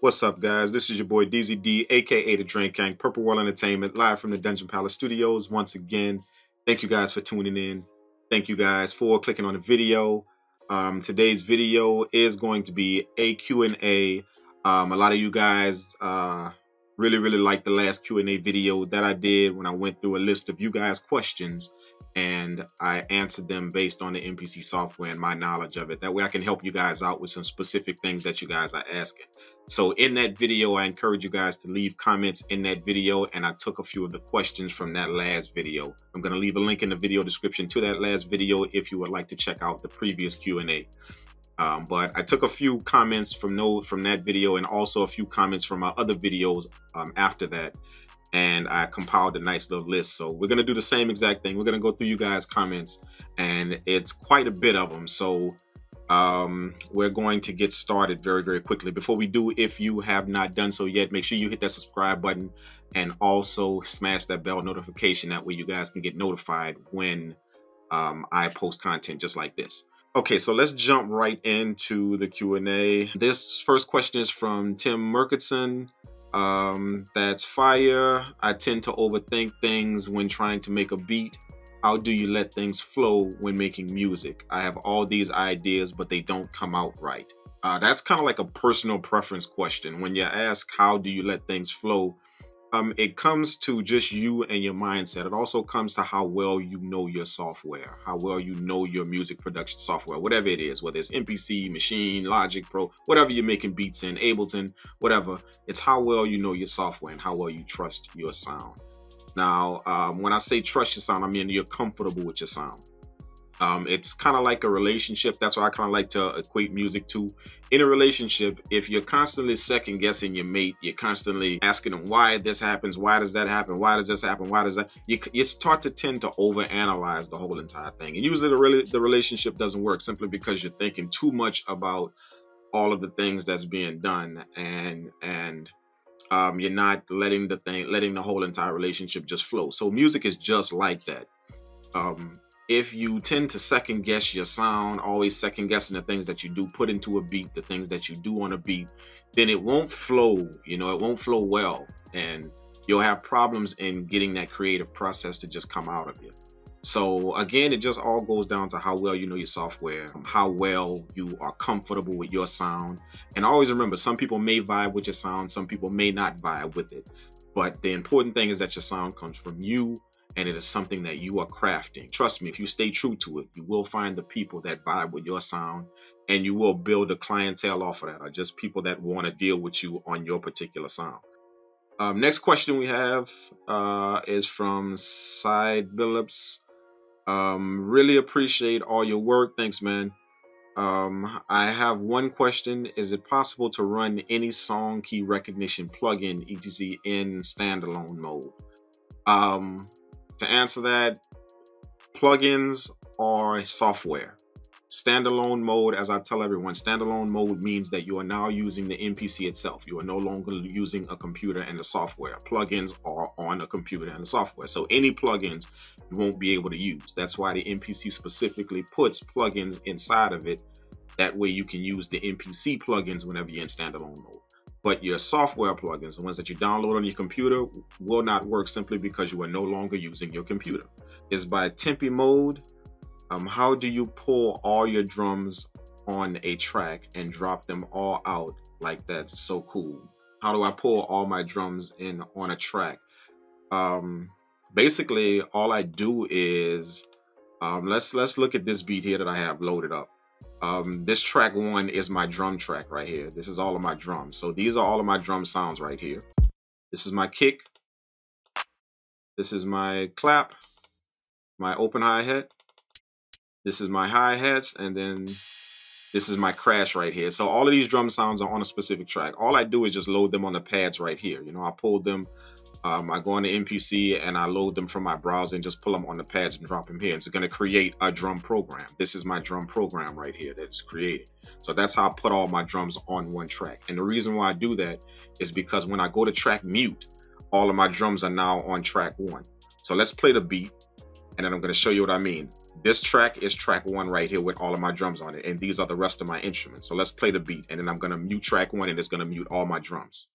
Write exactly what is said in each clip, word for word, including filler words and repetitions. What's up, guys? This is your boy D Z D, aka Da Drank Kang, Purple World Entertainment, live from the Dungeon Palace Studios once again. Thank you guys for tuning in. Thank you guys for clicking on the video. Um, today's video is going to be a Q and A. Um, a lot of you guys uh, really, really liked the last Q and A video that I did when I went through a list of you guys' questions and I answered them based on the M P C software and my knowledge of it. That way I can help you guys out with some specific things that you guys are asking. So in that video, I encourage you guys to leave comments in that video, and I took a few of the questions from that last video. I'm gonna leave a link in the video description to that last video if you would like to check out the previous Q and A. Um, but I took a few comments from, no, from that video, and also a few comments from my other videos um, after that. And I compiled a nice little list. So we're going to do the same exact thing. We're going to go through you guys' comments, and it's quite a bit of them. So um, we're going to get started very, very quickly. Before we do, if you have not done so yet, make sure you hit that subscribe button and also smash that bell notification. That way you guys can get notified when um, I post content just like this. Okay, so let's jump right into the Q and A. This first question is from Tim Murkison. Um that's fire. I tend to overthink things when trying to make a beat. How do you let things flow when making music? I have all these ideas, but they don't come out right. Uh that's kind of like a personal preference question. When you ask how do you let things flow, um it comes to just you and your mindset. It also comes to how well you know your software, how well you know your music production software, whatever it is, whether it's M P C, Machine, Logic Pro, whatever you're making beats in, Ableton, whatever. It's how well you know your software and how well you trust your sound. Now, um, when I say trust your sound, I mean you're comfortable with your sound. Um, it's kind of like a relationship. That's what I kind of like to equate music to. In a relationship, if you're constantly second guessing your mate, you're constantly asking them why this happens, why does that happen, why does this happen, why does that, you, you start to tend to overanalyze the whole entire thing. And usually the, re the relationship doesn't work simply because you're thinking too much about all of the things that's being done, and and um, you're not letting the thing, letting the whole entire relationship just flow. So music is just like that. Um, If you tend to second guess your sound, always second guessing the things that you do put into a beat, the things that you do on a beat, then it won't flow, you know, it won't flow well. And you'll have problems in getting that creative process to just come out of you. So again, it just all goes down to how well you know your software, how well you are comfortable with your sound. And always remember, some people may vibe with your sound, some people may not vibe with it. But the important thing is that your sound comes from you, and it is something that you are crafting. Trust me, if you stay true to it, you will find the people that vibe with your sound, and you will build a clientele off of that, or just people that want to deal with you on your particular sound. Um, next question we have uh, is from Side Billups. Um, really appreciate all your work. Thanks, man. Um, I have one question. Is it possible to run any song key recognition plugin, et cetera, in standalone mode? Um, To answer that, plugins are software. Standalone mode, as I tell everyone, standalone mode means that you are now using the M P C itself. You are no longer using a computer and the software. Plugins are on a computer and the software. So any plugins you won't be able to use. That's why the M P C specifically puts plugins inside of it. That way you can use the M P C plugins whenever you're in standalone mode. But your software plugins, the ones that you download on your computer, will not work simply because you are no longer using your computer. It's by Tempi Mode. Um, how do you pull all your drums on a track and drop them all out like that? It's so cool. How do I pull all my drums in on a track? Um, basically, all I do is, um, let's, let's look at this beat here that I have loaded up. Um, this track one is my drum track right here. This is all of my drums. So these are all of my drum sounds right here. This is my kick. This is my clap, my open hi-hat. This is my hi-hats, and then this is my crash right here. So all of these drum sounds are on a specific track. All I do is just load them on the pads right here. You know, I pulled them. Um, I go on the M P C and I load them from my browser and just pull them on the pads and drop them here. It's going to create a drum program. This is my drum program right here that's created. So that's how I put all my drums on one track. And the reason why I do that is because when I go to track mute, all of my drums are now on track one. So let's play the beat, and then I'm going to show you what I mean. This track is track one right here with all of my drums on it, and these are the rest of my instruments. So let's play the beat, and then I'm going to mute track one, and it's going to mute all my drums.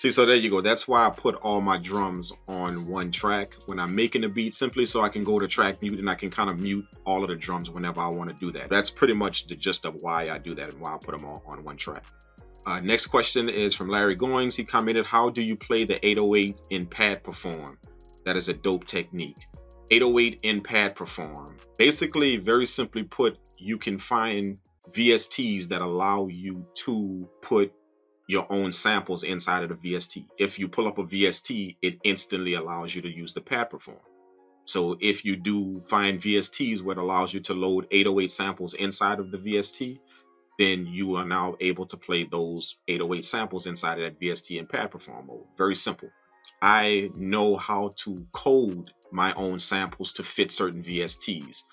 See, so there you go. That's why I put all my drums on one track when I'm making a beat, simply so I can go to track mute and I can kind of mute all of the drums whenever I want to do that. That's pretty much the gist of why I do that and why I put them all on one track. Uh, next question is from Larry Goings. He commented, how do you play the eight oh eight in pad perform? That is a dope technique. eight oh eight in pad perform. Basically, very simply put, you can find V S Ts that allow you to put your own samples inside of the V S T. If you pull up a V S T, it instantly allows you to use the pad perform. So if you do find V S Ts where it allows you to load eight oh eight samples inside of the V S T, then you are now able to play those eight oh eight samples inside of that V S T in pad perform mode. Very simple. I know how to code my own samples to fit certain V S Ts.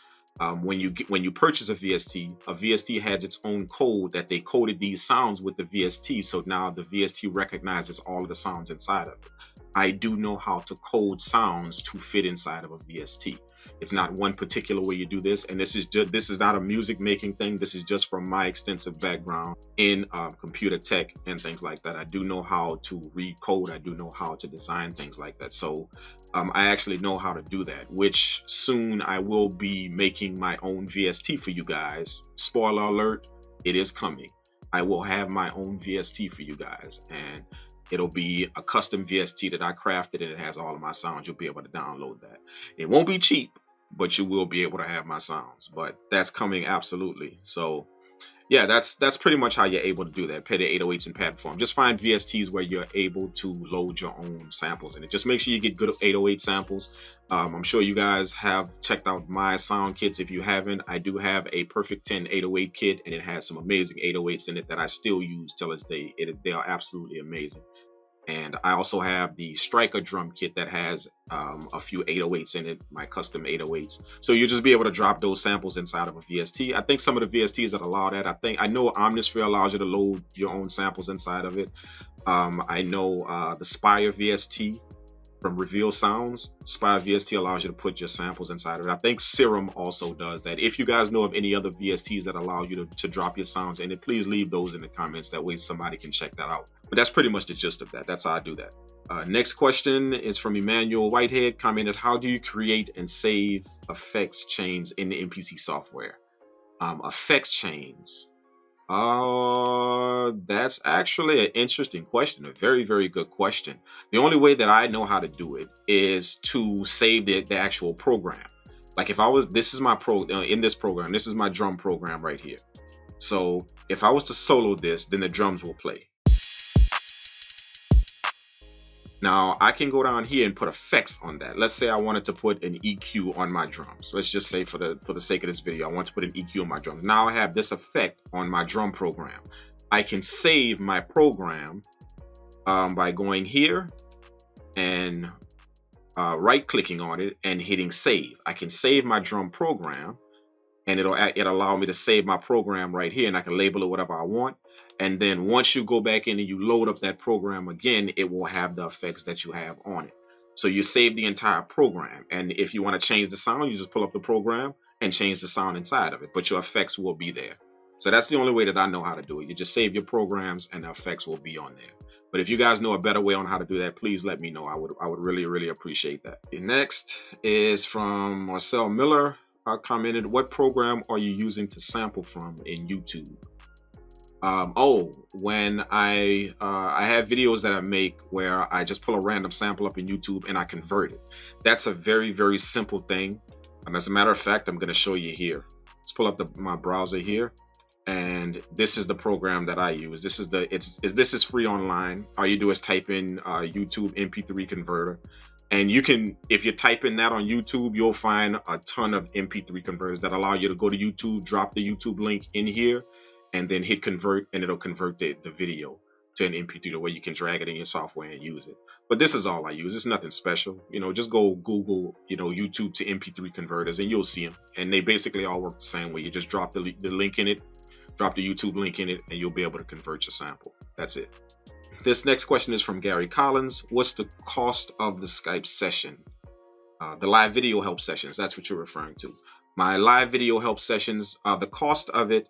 Um, when you get, when you purchase a V S T, a V S T has its own code that they coded these sounds with the V S T. So now the V S T recognizes all of the sounds inside of it. I do know how to code sounds to fit inside of a V S T. It's not one particular way you do this. And this is just, this is not a music making thing. This is just from my extensive background in um, computer tech and things like that. I do know how to read code. I do know how to design things like that. So um, I actually know how to do that, which soon I will be making my own V S T for you guys. Spoiler alert, it is coming. I will have my own V S T for you guys, and it'll be a custom V S T that I crafted, and it has all of my sounds. You'll be able to download that. It won't be cheap, but you will be able to have my sounds. But that's coming, absolutely. So yeah, that's that's pretty much how you're able to do that. Play the eight oh eights in pad form. Just find V S Ts where you're able to load your own samples in it. Just make sure you get good eight oh eight samples. Um, I'm sure you guys have checked out my sound kits. If you haven't, I do have a perfect ten eight oh eight kit, and it has some amazing eight oh eights in it that I still use till this day. It, they are absolutely amazing. And I also have the Striker drum kit that has um, a few eight oh eights in it, my custom eight oh eights. So you'll just be able to drop those samples inside of a V S T. I think some of the V S Ts that allow that, I think, I know Omnisphere allows you to load your own samples inside of it. Um, I know uh, the Spire V S T from Reveal Sounds, Spire V S T allows you to put your samples inside of it. I think Serum also does that. If you guys know of any other V S Ts that allow you to, to drop your sounds in it, please leave those in the comments. That way somebody can check that out. But that's pretty much the gist of that. That's how I do that. Uh, next question is from Emmanuel Whitehead, commented, how do you create and save effects chains in the M P C software? Um, effects chains. Uh, that's actually an interesting question. A very, very good question. The only way that I know how to do it is to save the, the actual program. Like if I was, this is my pro uh, in this program, this is my drum program right here. So if I was to solo this, then the drums will play. Now I can go down here and put effects on that. Let's say I wanted to put an E Q on my drums. Let's just say for the for the sake of this video, I want to put an E Q on my drums. Now I have this effect on my drum program. I can save my program um, by going here and uh, right clicking on it and hitting save. I can save my drum program, and it'll it allow me to save my program right here, and I can label it whatever I want. And then once you go back in and you load up that program again, it will have the effects that you have on it. So you save the entire program. And if you want to change the sound, you just pull up the program and change the sound inside of it. But your effects will be there. So that's the only way that I know how to do it. You just save your programs and the effects will be on there. But if you guys know a better way on how to do that, please let me know. I would, I would really, really appreciate that. Next is from Marcel Miller. I commented, what program are you using to sample from in YouTube? Um, oh, when I uh, I have videos that I make where I just pull a random sample up in YouTube and I convert it. That's a very, very simple thing. And as a matter of fact, I'm going to show you here. Let's pull up the, my browser here. And this is the program that I use. This is the it's, it's this is free online. All you do is type in uh, YouTube M P three converter. And you can, if you type in that on YouTube, you'll find a ton of M P three converters that allow you to go to YouTube, drop the YouTube link in here, and then hit convert, and it'll convert the, the video. to an M P three to where you can drag it in your software and use it. But this is all I use. It's nothing special. You know, just go Google, you know, YouTube to M P three converters and you'll see them. And they basically all work the same way. You just drop the, the link in it, drop the YouTube link in it, and you'll be able to convert your sample. That's it. This next question is from Gary Collins. What's the cost of the Skype session? Uh, the live video help sessions, that's what you're referring to. My live video help sessions, uh, the cost of it,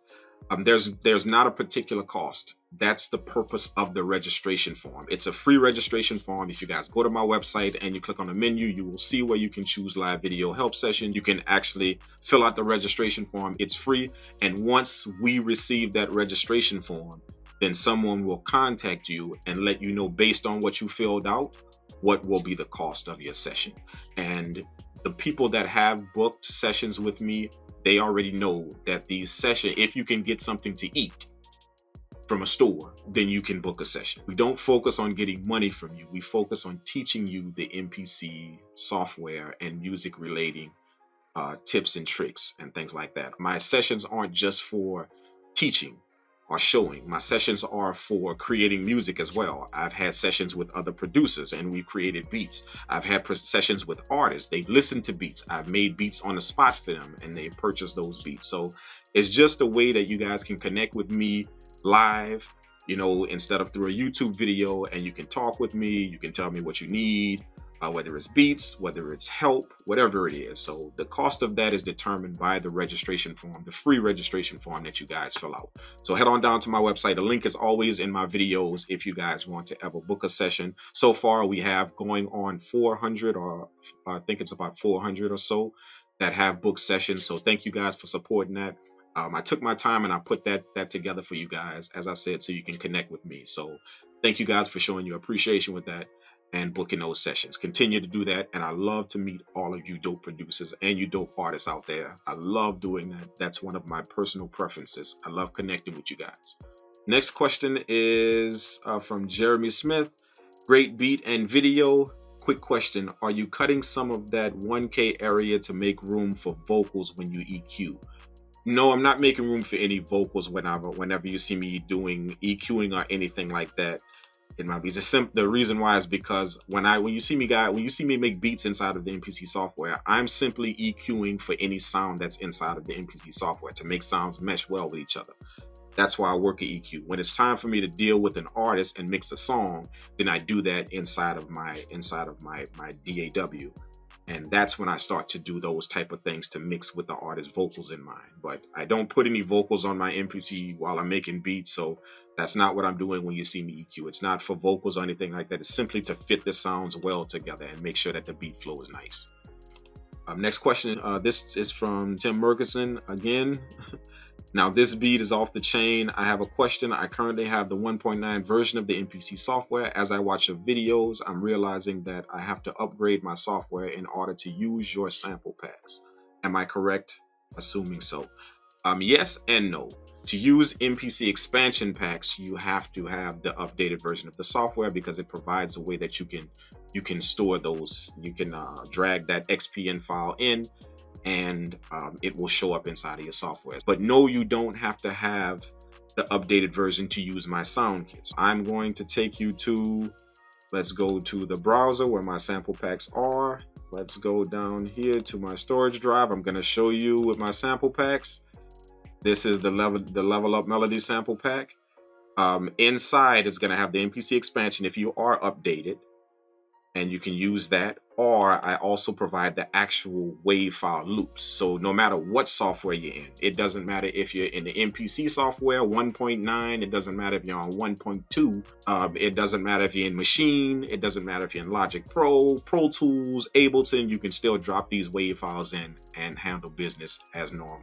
um, there's there's not a particular cost. That's the purpose of the registration form. It's a free registration form. If you guys go to my website and you click on the menu, you will see where you can choose live video help session. You can actually fill out the registration form. It's free. And once we receive that registration form, then someone will contact you and let you know, based on what you filled out, what will be the cost of your session. And the people that have booked sessions with me, they already know that these sessions, if you can get something to eat from a store, then you can book a session. We don't focus on getting money from you. We focus on teaching you the M P C software and music relating uh, tips and tricks and things like that. My sessions aren't just for teaching or showing. My sessions are for creating music as well. I've had sessions with other producers and we've created beats. I've had sessions with artists. They've listened to beats. I've made beats on the spot for them and they purchased those beats. So it's just a way that you guys can connect with me live, you know, instead of through a YouTube video, and you can talk with me. You can tell me what you need, uh, whether it's beats, whether it's help, whatever it is. So the cost of that is determined by the registration form, the free registration form that you guys fill out. So head on down to my website. The link is always in my videos if you guys want to ever book a session. So far we have going on four hundred, or I think it's about four hundred or so, that have booked sessions. So thank you guys for supporting that. Um, I took my time and I put that that together for you guys, as I said, so you can connect with me. So thank you guys for showing your appreciation with that and booking those sessions. Continue to do that. And I love to meet all of you dope producers and you dope artists out there. I love doing that. That's one of my personal preferences. I love connecting with you guys. Next question is uh, from Jeremy Smith. Great beat and video. Quick question. Are you cutting some of that one K area to make room for vocals when you E Q? No, I'm not making room for any vocals whenever whenever you see me doing EQing or anything like that in my beats. The reason why is because when I when you see me guy when you see me make beats inside of the M P C software, I'm simply EQing for any sound that's inside of the M P C software to make sounds mesh well with each other. That's why I work at E Q. When it's time for me to deal with an artist and mix a song, then I do that inside of my inside of my my D A W. And that's when I start to do those type of things to mix with the artist's vocals in mind. But I don't put any vocals on my M P C while I'm making beats. So that's not what I'm doing when you see me E Q. It's not for vocals or anything like that. It's simply to fit the sounds well together and make sure that the beat flow is nice. Um, next question. Uh, this is from Tim Murkison again. Now, this beat is off the chain. I have a question. I currently have the one point nine version of the M P C software. As I watch your videos, I'm realizing that I have to upgrade my software in order to use your sample packs. Am I correct? Assuming so. Um, yes and no. To use M P C expansion packs, you have to have the updated version of the software because it provides a way that you can you can store those. You can uh, drag that X P N file in, and um, it will show up inside of your software. But no, you don't have to have the updated version to use my sound kits. I'm going to take you to, let's go to the browser where my sample packs are. Let's go down here to my storage drive. I'm gonna show you with my sample packs. This is the level, the Level Up Melody sample pack. Um, inside is gonna have the M P C expansion if you are updated, and you can use that. Or I also provide the actual WAV file loops. So no matter what software you're in, it doesn't matter if you're in the M P C software one point nine, it doesn't matter if you're on one point two, um, it doesn't matter if you're in Machine, it doesn't matter if you're in Logic Pro, Pro Tools, Ableton, you can still drop these WAV files in and handle business as normal.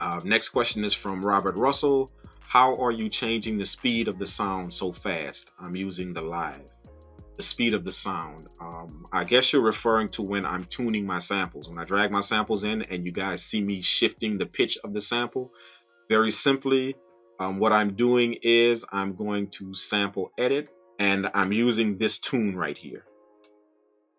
Uh, next question is from Robert Russell. How are you changing the speed of the sound so fast? I'm using the live. The speed of the sound. Um, I guess you're referring to when I'm tuning my samples. When I drag my samples in and you guys see me shifting the pitch of the sample, very simply, um, what I'm doing is I'm going to sample edit and I'm using this tune right here.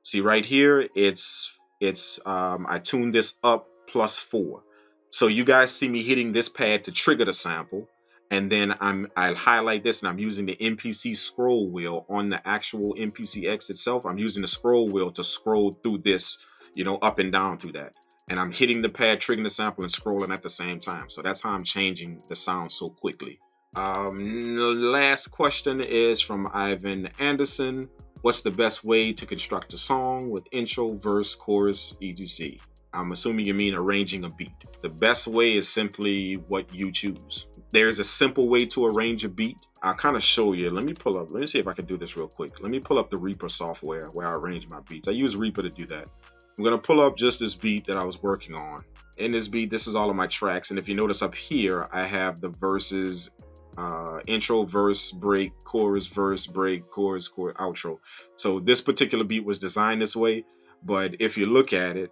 See right here, it's, it's um, I tuned this up plus four. So you guys see me hitting this pad to trigger the sample. And then I'm, I highlight this, and I'm using the M P C scroll wheel on the actual M P C X itself. I'm using the scroll wheel to scroll through this, you know, up and down through that. And I'm hitting the pad, triggering the sample, and scrolling at the same time. So that's how I'm changing the sound so quickly. Um, the last question is from Ivan Anderson. What's the best way to construct a song with intro, verse, chorus, et cetera? I'm assuming you mean arranging a beat. The best way is simply what you choose. There's a simple way to arrange a beat. I'll kind of show you. Let me pull up. Let me see if I can do this real quick. Let me pull up the Reaper software where I arrange my beats. I use Reaper to do that. I'm going to pull up just this beat that I was working on. In this beat, this is all of my tracks. And if you notice up here, I have the verses, uh, intro, verse, break, chorus, verse, break, chorus, chorus, outro. So this particular beat was designed this way. But if you look at it,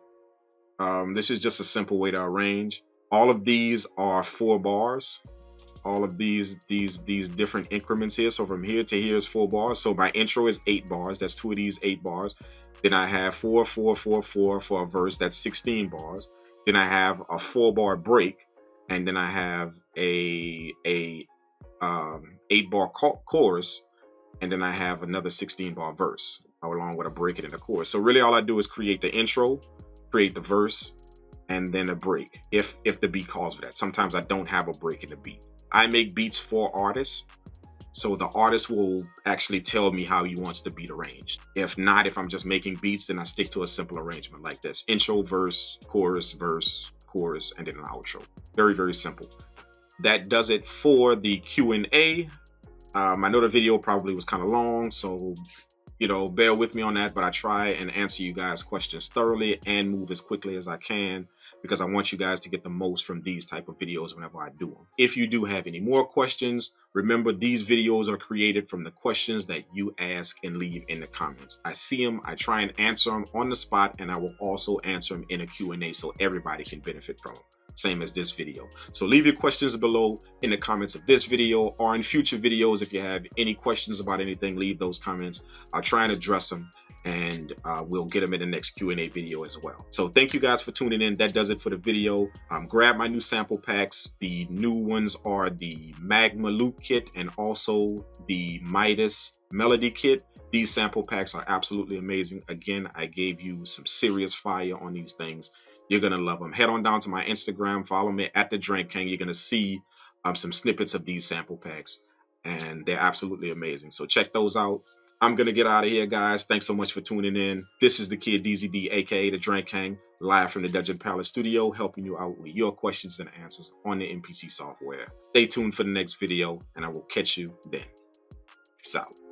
um, this is just a simple way to arrange. All of these are four bars. All of these, these, these different increments here. So from here to here is four bars. So my intro is eight bars. That's two of these eight bars. Then I have four, four, four, four for a verse. That's sixteen bars. Then I have a four bar break. And then I have a, a, um, eight bar chorus. And then I have another sixteen bar verse along with a break and a chorus. So really all I do is create the intro, create the verse, and then a break. If, if the beat calls for that, sometimes I don't have a break in the beat. I make beats for artists, so the artist will actually tell me how he wants the beat arranged. If not, if I'm just making beats, then I stick to a simple arrangement like this. Intro, verse, chorus, verse, chorus, and then an outro. Very, very simple. That does it for the Q and A. Um, I know the video probably was kind of long, so you know, bear with me on that, but I try and answer you guys' questions thoroughly and move as quickly as I can, because I want you guys to get the most from these type of videos whenever I do them. If you do have any more questions, remember these videos are created from the questions that you ask and leave in the comments. I see them, I try and answer them on the spot, and I will also answer them in a Q and A so everybody can benefit from them, same as this video. So leave your questions below in the comments of this video or in future videos. If you have any questions about anything, leave those comments. I'll try and address them, and uh, we'll get them in the next Q and A video as well. So thank you guys for tuning in. That does it for the video. Um, grab my new sample packs. The new ones are the Magma Loop Kit and also the Midas Melody Kit. These sample packs are absolutely amazing. Again, I gave you some serious fire on these things. You're going to love them. Head on down to my Instagram. Follow me at Da Drank Kang. You're going to see um, some snippets of these sample packs, and they're absolutely amazing. So check those out. I'm going to get out of here, guys. Thanks so much for tuning in. This is the kid D Z D, a k a. Da Drank Kang, live from the Dungeon Palace Studio, helping you out with your questions and answers on the M P C software. Stay tuned for the next video, and I will catch you then. Peace out.